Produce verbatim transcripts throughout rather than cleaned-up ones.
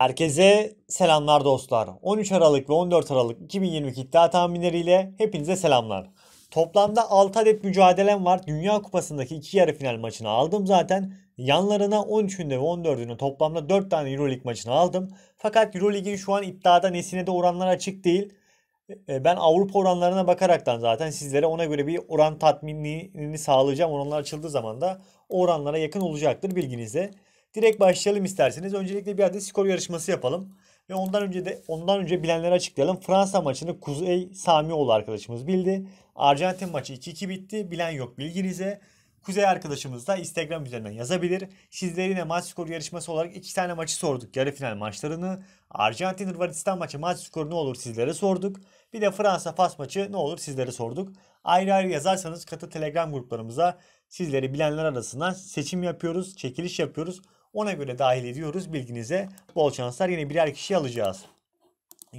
Herkese selamlar dostlar. on üç Aralık ve on dört Aralık iki bin yirmi iki iddia tahminleriyle hepinize selamlar. Toplamda altı adet mücadelem var. Dünya Kupası'ndaki iki yarı final maçını aldım zaten. Yanlarına on üçünde ve on dördünde toplamda dört tane Euro Lig maçını aldım. Fakat Euro Lig'in şu an iddiada nesine de oranlar açık değil. Ben Avrupa oranlarına bakaraktan zaten sizlere ona göre bir oran tatminini sağlayacağım. Oranlar açıldığı zaman da oranlara yakın olacaktır bilginize. Direkt başlayalım isterseniz. Öncelikle bir adet skor yarışması yapalım. Ve ondan önce de ondan önce bilenleri açıklayalım. Fransa maçını Kuzey Samioğlu arkadaşımız bildi. Arjantin maçı iki iki bitti. Bilen yok bilginize. Kuzey arkadaşımız da Instagram üzerinden yazabilir. Sizlere yine maç skoru yarışması olarak iki tane maçı sorduk. Yarı final maçlarını. Arjantin-Hırvatistan maçı maç skoru ne olur sizlere sorduk. Bir de Fransa-Fas maçı ne olur sizlere sorduk. Ayrı ayrı yazarsanız katı Telegram gruplarımıza sizleri bilenler arasından seçim yapıyoruz. Çekiliş yapıyoruz. Ona göre dahil ediyoruz bilginize. Bol şanslar, yine birer kişi alacağız.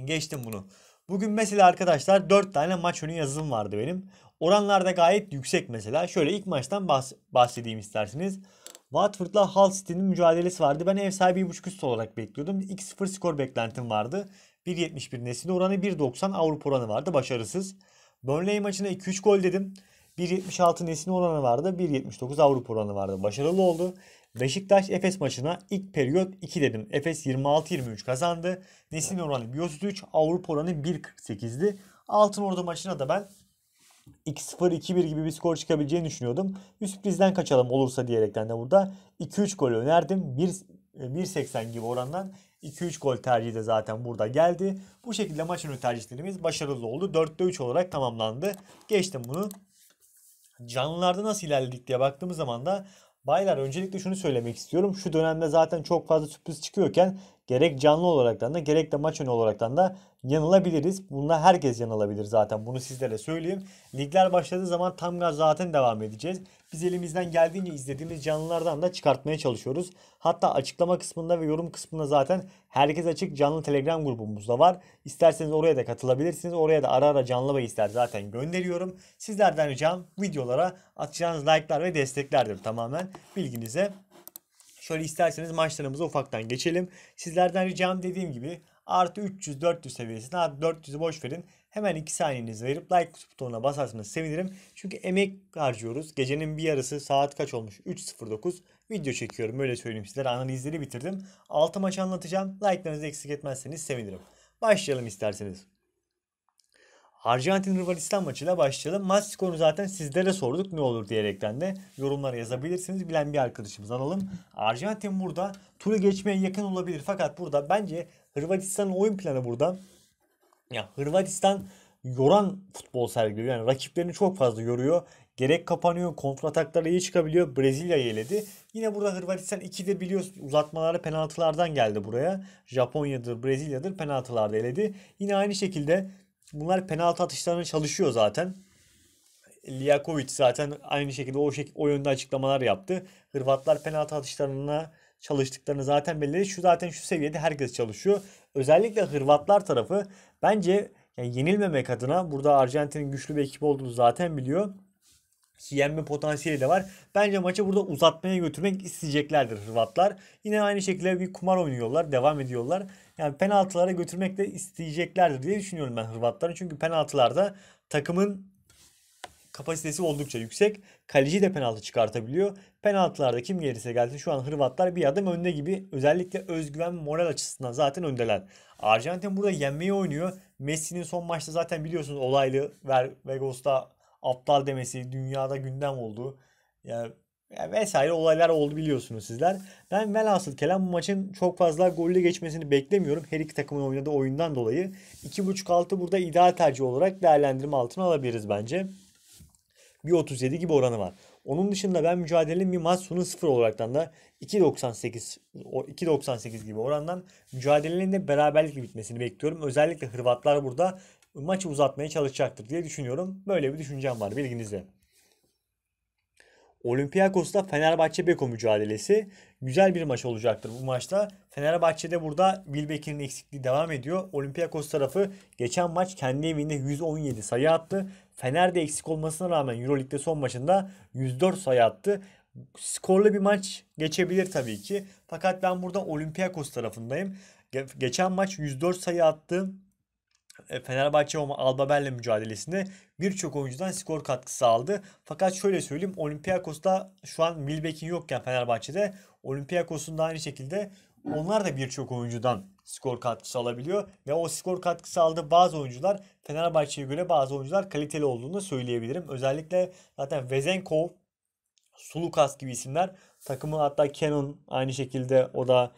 Geçtim bunu. Bugün mesela arkadaşlar dört tane maç önü yazılım vardı benim. Oranlar da gayet yüksek mesela. Şöyle ilk maçtan bahs bahsedeyim isterseniz. Watford'la Hullstein'in mücadelesi vardı. Ben ev sahibi bir buçuk üstü olarak bekliyordum. iki sıfır skor beklentim vardı. bir yetmiş bir nesline oranı, bir doksan Avrupa oranı vardı. Başarısız. Burnley maçına iki üç gol dedim. bir yetmiş altı nesline oranı vardı. bir yetmiş dokuz Avrupa oranı vardı. Başarılı oldu. Beşiktaş Efes maçına ilk periyot iki dedim. Efes yirmi altı yirmi üç kazandı. Nesin oranı bir otuz üç, Avrupa oranı bir kırk sekiz'di. Altınordu maçına da ben iki sıfır iki bir gibi bir skor çıkabileceğini düşünüyordum. Bir sürprizden kaçalım olursa diyerekten de burada iki üç gol önerdim. bir seksen gibi orandan iki üç gol tercihi de zaten burada geldi. Bu şekilde maç önü tercihlerimiz başarılı oldu. dörtte üç olarak tamamlandı. Geçtim bunu. Canlılarda nasıl ilerledik diye baktığımız zaman da baylar, öncelikle şunu söylemek istiyorum. Şu dönemde zaten çok fazla sürpriz çıkıyorken gerek canlı olaraktan da gerek de maç önü olaraktan da yanılabiliriz. Bunda herkes yanılabilir zaten. Bunu sizlere söyleyeyim. Ligler başladığı zaman tam gaz zaten devam edeceğiz. Biz elimizden geldiğince izlediğimiz canlılardan da çıkartmaya çalışıyoruz. Hatta açıklama kısmında ve yorum kısmında zaten herkes açık canlı Telegram grubumuz da var. İsterseniz oraya da katılabilirsiniz. Oraya da ara ara canlı bahisler zaten gönderiyorum. Sizlerden ricam videolara atacağınız like'lar ve desteklerdir tamamen. Bilginize. Şöyle isterseniz maçlarımıza ufaktan geçelim. Sizlerden ricam dediğim gibi artı üç yüz dört yüz seviyesine, artı dört yüz'ü boş verin. Hemen iki saniyenizi verip like butonuna basarsanız sevinirim. Çünkü emek harcıyoruz. Gecenin bir yarısı, saat kaç olmuş? üç sıfır dokuz. Video çekiyorum, öyle söyleyeyim sizlere. Analizleri bitirdim. altı maçı anlatacağım. Like'larınızı eksik etmezseniz sevinirim. Başlayalım isterseniz. Arjantin-Hırvatistan maçıyla başlayalım. Maç skorunu zaten sizlere sorduk ne olur diyerekten de yorumlara yazabilirsiniz. Bilen bir arkadaşımızı alalım. Arjantin burada turu geçmeye yakın olabilir. Fakat burada bence Hırvatistan'ın oyun planı burada. Ya Hırvatistan yoran futbol sergiliyor. Yani rakiplerini çok fazla yoruyor. Gerek kapanıyor, kontrataklara iyi çıkabiliyor. Brezilya'yı eledi. Yine burada Hırvatistan ikide biliyorsunuz uzatmalara penaltılardan geldi buraya. Japonya'dır, Brezilya'dır, penaltılarda eledi. Yine aynı şekilde bunlar penaltı atışlarına çalışıyor zaten. Liakovic zaten aynı şekilde o, şek o yönde açıklamalar yaptı. Hırvatlar penaltı atışlarına çalıştıklarını zaten belli. Şu zaten şu seviyede herkes çalışıyor. Özellikle Hırvatlar tarafı bence yani yenilmemek adına, burada Arjantin'in güçlü bir ekip olduğunu zaten biliyor. Yenme potansiyeli de var. Bence maçı burada uzatmaya götürmek isteyeceklerdir Hırvatlar. Yine aynı şekilde bir kumar oynuyorlar. Devam ediyorlar. Yani penaltılara götürmek de isteyeceklerdir diye düşünüyorum ben Hırvatların. Çünkü penaltılarda takımın kapasitesi oldukça yüksek. Kaleci de penaltı çıkartabiliyor. Penaltılarda kim gelirse gelsin şu an Hırvatlar bir adım önde gibi. Özellikle özgüven, moral açısından zaten öndeler. Arjantin burada yenmeyi oynuyor. Messi'nin son maçta zaten biliyorsunuz olaylı Vegas'ta aptal demesi, dünyada gündem oldu. Yani vesaire olaylar oldu biliyorsunuz sizler. Ben velhasıl kelam bu maçın çok fazla golle geçmesini beklemiyorum. Her iki takımın oynadığı oyundan dolayı. iki buçuk altı burada ideal tercih olarak değerlendirme altına alabiliriz bence. bir otuz yedi gibi oranı var. Onun dışında ben mücadelenin bir maç sonu sıfır olaraktan da iki doksan sekiz gibi orandan mücadelenin de beraberlikle bitmesini bekliyorum. Özellikle Hırvatlar burada maçı uzatmaya çalışacaktır diye düşünüyorum. Böyle bir düşüncem var bilginizde. Olympiakos'ta Fenerbahçe Beko mücadelesi güzel bir maç olacaktır bu maçta. Fenerbahçe'de burada Bilbeker'in eksikliği devam ediyor. Olympiakos tarafı geçen maç kendi evinde yüz on yedi sayı attı. Fener'de eksik olmasına rağmen Euroleague'de son maçında yüz dört sayı attı. Skorlu bir maç geçebilir tabii ki. Fakat ben burada Olympiakos tarafındayım. Ge- geçen maç yüz dört sayı attı. Fenerbahçe Alba Berlin mücadelesinde birçok oyuncudan skor katkısı aldı. Fakat şöyle söyleyeyim, Olympiakos'ta şu an Milbekin yokken Fenerbahçe'de, Olympiakos'un da aynı şekilde onlar da birçok oyuncudan skor katkısı alabiliyor. Ve o skor katkısı aldığı bazı oyuncular Fenerbahçe'ye göre bazı oyuncular kaliteli olduğunu söyleyebilirim. Özellikle zaten Vezenkov, Sulukas gibi isimler takımı, hatta Cannon aynı şekilde o da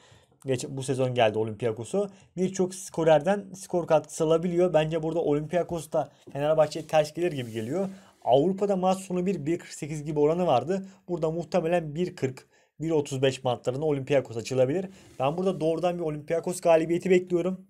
Geç, bu sezon geldi Olympiakos'u. Birçok skorerden skor katkısı alabiliyor. Bence burada Olympiakos da Fenerbahçe'ye ters gelir gibi geliyor. Avrupa'da maç sonu bir kırk sekiz gibi oranı vardı. Burada muhtemelen bir kırk, bir otuz beş bantlarında Olympiakos açılabilir. Ben burada doğrudan bir Olympiakos galibiyeti bekliyorum.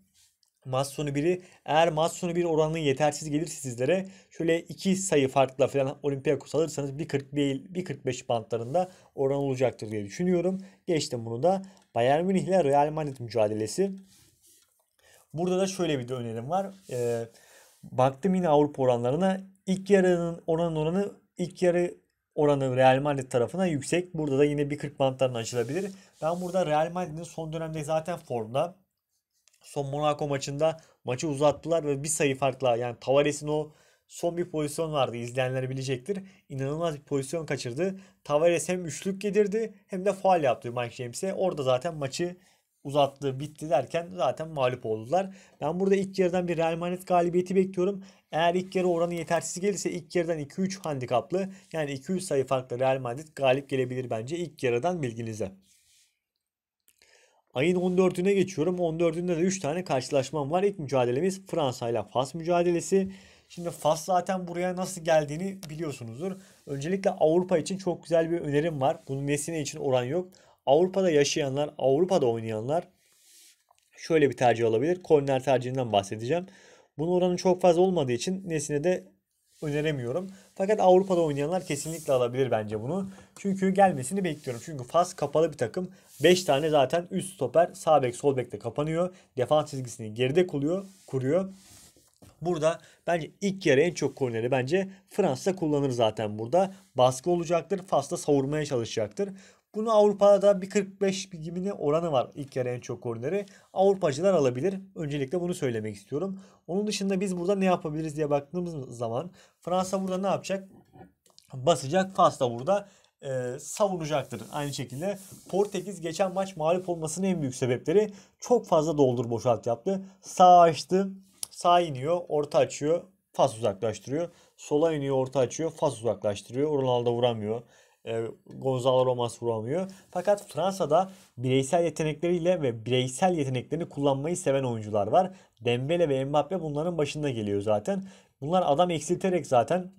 Maç sonu biri, eğer maç sonu bir oranı yetersiz gelirse sizlere, şöyle iki sayı farkla falan Olympiakos alırsanız bir kırk değil bir kırk beş bantlarında oran olacaktır diye düşünüyorum. Geçtim bunu da. Bayern Münih ile Real Madrid mücadelesi. Burada da şöyle bir de önerim var. Ee, baktım yine Avrupa oranlarına. İlk yarının oran oranı ilk yarı oranı Real Madrid tarafına yüksek. Burada da yine bir kırk bantlarına açılabilir. Ben burada Real Madrid'in son dönemde zaten formda. Son Monaco maçında maçı uzattılar ve bir sayı farkla, yani Tavares'in o son bir pozisyon vardı, izleyenler bilecektir. İnanılmaz bir pozisyon kaçırdı. Tavares hem üçlük yedirdi hem de faul yaptı Mike James'e. Orada zaten maçı uzattı, bitti derken zaten mağlup oldular. Ben burada ilk yarıdan bir Real Madrid galibiyeti bekliyorum. Eğer ilk yarı oranı yetersiz gelirse ilk yarıdan iki üç handikaplı, yani iki üç sayı farkla Real Madrid galip gelebilir bence ilk yarıdan, bilginize. Ayın on dördüne geçiyorum. on dördünde de üç tane karşılaşmam var. İlk mücadelemiz Fransa ile Fas mücadelesi. Şimdi Fas zaten buraya nasıl geldiğini biliyorsunuzdur. Öncelikle Avrupa için çok güzel bir önerim var. Bunun nesine için oran yok. Avrupa'da yaşayanlar, Avrupa'da oynayanlar şöyle bir tercih olabilir. Korner tercihinden bahsedeceğim. Bunun oranı çok fazla olmadığı için nesine de öneremiyorum. Fakat Avrupa'da oynayanlar kesinlikle alabilir bence bunu. Çünkü gelmesini bekliyorum. Çünkü Fas kapalı bir takım. beş tane zaten üst stoper, sağ bek, sol bekte kapanıyor. Defans çizgisini geride kuruyor. kuruyor. Burada bence ilk yarı en çok korneri bence Fransa kullanır zaten burada. Baskı olacaktır. Fas'ta savurmaya çalışacaktır. Bunu Avrupa'da bir kırk beş gibi oranı var ilk yarı en çok korneri. Avrupacılar alabilir. Öncelikle bunu söylemek istiyorum. Onun dışında biz burada ne yapabiliriz diye baktığımız zaman Fransa burada ne yapacak? Basacak. Fas da burada e, savunacaktır. Aynı şekilde Portekiz geçen maç mağlup olmasının en büyük sebepleri çok fazla doldur boşalt yaptı. Sağ açtı. Sağa iniyor, orta açıyor, Fas uzaklaştırıyor. Sola iniyor, orta açıyor, Fas uzaklaştırıyor. Ronaldo vuramıyor. E, Gonzalo Ramos vuramıyor. Fakat Fransa'da bireysel yetenekleriyle ve bireysel yeteneklerini kullanmayı seven oyuncular var. Dembele ve Mbappe bunların başında geliyor zaten. Bunlar adam eksilterek zaten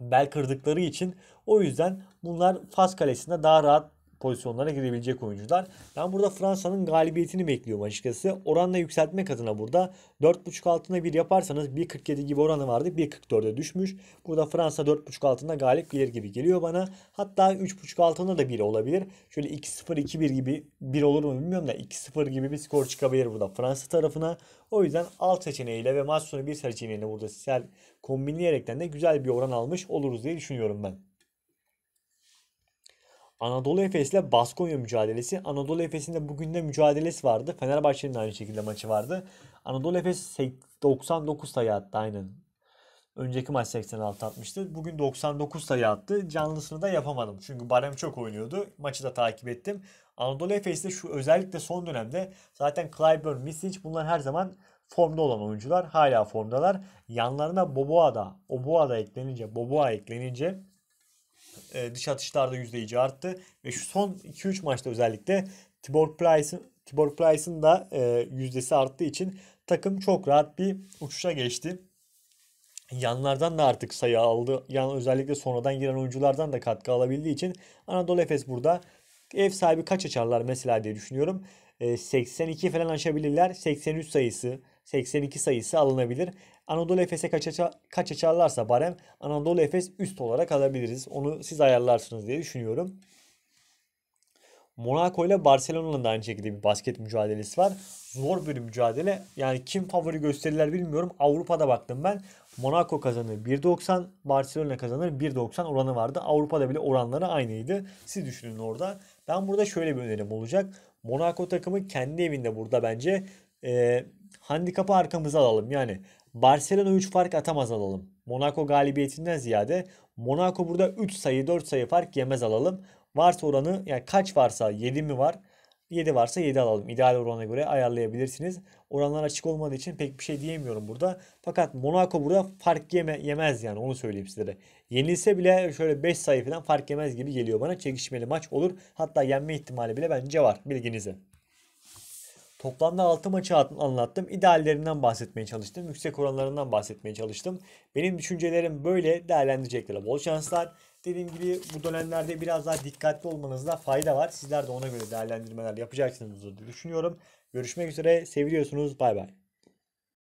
bel kırdıkları için, o yüzden bunlar Fas kalesinde daha rahat pozisyonlara girebilecek oyuncular. Ben burada Fransa'nın galibiyetini bekliyorum açıkçası. Oranla yükseltmek adına burada dört buçuk altına bir yaparsanız bir kırk yedi gibi oranı vardı. bir kırk dörde düşmüş. Burada Fransa dört buçuk altında galip gelir gibi geliyor bana. Hatta üç buçuk altında da bir olabilir. Şöyle iki sıfır iki bir gibi bir olur mu bilmiyorum da iki sıfır gibi bir skor çıkabilir burada Fransa tarafına. O yüzden alt seçeneğiyle ve maç sonu bir seçeneğiyle burada sizler kombinleyerekten de güzel bir oran almış oluruz diye düşünüyorum ben. Anadolu Efes ile Baskonya mücadelesi. Anadolu Efes'in de bugün de mücadelesi vardı. Fenerbahçe'nin de aynı şekilde maçı vardı. Anadolu Efes doksan dokuz sayı attı aynen. Önceki maç seksen altı atmıştı. Bugün doksan dokuz sayı attı. Canlısını da yapamadım. Çünkü Barem çok oynuyordu. Maçı da takip ettim. Anadolu Efes'te şu özellikle son dönemde zaten Clyburn, Misic bunlar her zaman formda olan oyuncular. Hala formdalar. Yanlarına Boboa da, Boboa da eklenince, Boboa eklenince dış atışlarda yüzdeyici arttı ve şu son iki üç maçta özellikle Tibor Plyce'ın Tibor Plyce'ın da yüzdesi arttığı için takım çok rahat bir uçuşa geçti. Yanlardan da artık sayı aldı. Yan özellikle sonradan giren oyunculardan da katkı alabildiği için Anadolu Efes burada ev sahibi kaç açarlar mesela diye düşünüyorum. seksen iki falan açabilirler. seksen üç sayısı, seksen iki sayısı alınabilir. Anadolu Efes'e kaç, aça, kaç açarlarsa Barem, Anadolu Efes üst olarak alabiliriz. Onu siz ayarlarsınız diye düşünüyorum. Monaco ile Barcelona'nın da aynı şekilde bir basket mücadelesi var. Zor bir mücadele. Yani kim favori gösterirler bilmiyorum. Avrupa'da baktım ben. Monaco kazanır bir doksan, Barcelona kazanır bir doksan oranı vardı. Avrupa'da bile oranları aynıydı. Siz düşünün orada. Ben burada şöyle bir önerim olacak. Monaco takımı kendi evinde burada bence e, handikapı arkamıza alalım. Yani Barcelona üç fark atamaz alalım. Monaco galibiyetinden ziyade Monaco burada üç sayı dört sayı fark yemez alalım. Varsa oranı, yani kaç varsa, yedi mi var? yedi varsa yedi alalım. İdeal orana göre ayarlayabilirsiniz. Oranlar açık olmadığı için pek bir şey diyemiyorum burada. Fakat Monaco burada fark yeme, yemez yani, onu söyleyeyim sizlere. Yenilse bile şöyle beş sayı falan fark yemez gibi geliyor bana. Çekişmeli maç olur. Hatta yenme ihtimali bile bence var, bilginize. Toplamda altı maçı anlattım. İdeallerinden bahsetmeye çalıştım. Yüksek oranlarından bahsetmeye çalıştım. Benim düşüncelerim böyle, değerlendirecekler. Bol şanslar. Dediğim gibi bu dönemlerde biraz daha dikkatli olmanızda fayda var. Sizler de ona göre değerlendirmeler yapacaksınız diye düşünüyorum. Görüşmek üzere. Seviyorsunuz. Bay bay.